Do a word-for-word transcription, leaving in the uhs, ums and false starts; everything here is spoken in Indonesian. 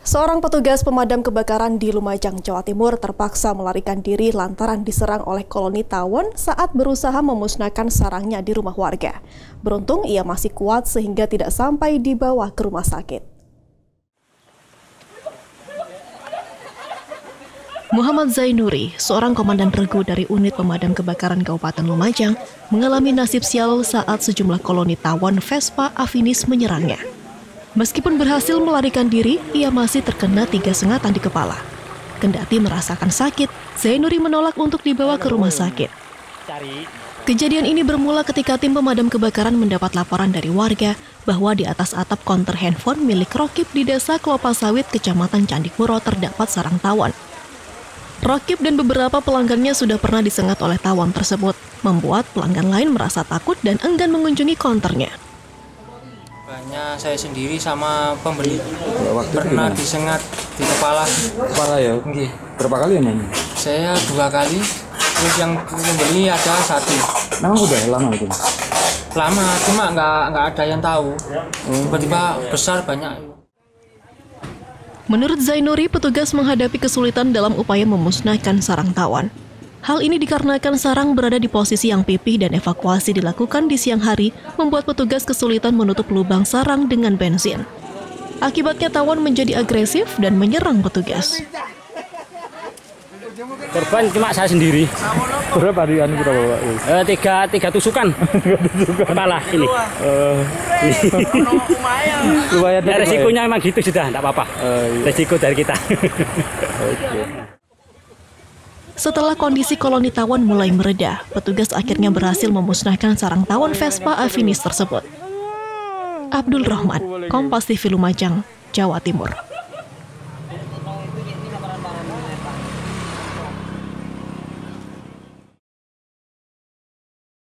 Seorang petugas pemadam kebakaran di Lumajang, Jawa Timur terpaksa melarikan diri lantaran diserang oleh koloni tawon saat berusaha memusnahkan sarangnya di rumah warga. Beruntung ia masih kuat sehingga tidak sampai dibawa ke rumah sakit. Muhammad Zainuri, seorang komandan regu dari unit pemadam kebakaran Kabupaten Lumajang, mengalami nasib sial saat sejumlah koloni tawon Vespa Affinis menyerangnya. Meskipun berhasil melarikan diri, ia masih terkena tiga sengatan di kepala. Kendati merasakan sakit, Zainuri menolak untuk dibawa ke rumah sakit. Kejadian ini bermula ketika tim pemadam kebakaran mendapat laporan dari warga bahwa di atas atap konter handphone milik Rokib di desa Klopasawit, Kecamatan Candipuro terdapat sarang tawon. Rokib dan beberapa pelanggannya sudah pernah disengat oleh tawon tersebut, membuat pelanggan lain merasa takut dan enggan mengunjungi konternya. Hanya saya sendiri sama pembeli waktu pernah disengat di kepala. Parah ya? Nggih. Berapa kali ya nanya? Saya dua kali, terus yang pembeli ada satu. Memang udah lama itu? Lama, cuma nggak nggak ada yang tahu. Tiba-tiba besar banyak. Menurut Zainuri, petugas menghadapi kesulitan dalam upaya memusnahkan sarang tawon. Hal ini dikarenakan sarang berada di posisi yang pipih dan evakuasi dilakukan di siang hari membuat petugas kesulitan menutup lubang sarang dengan bensin. Akibatnya tawon menjadi agresif dan menyerang petugas. Korban cuma saya sendiri. Berapa harian kita bawa? Eh, tiga, tiga tusukan. Kepala ini. Uh, Lumayan. Nah, resikonya memang gitu sudah, tidak apa-apa. Uh, iya. Resiko dari kita. Okay. Setelah kondisi koloni tawon mulai mereda, petugas akhirnya berhasil memusnahkan sarang tawon Vespa Affinis tersebut. Abdul Rohman, Kompas T V Lumajang, Jawa Timur.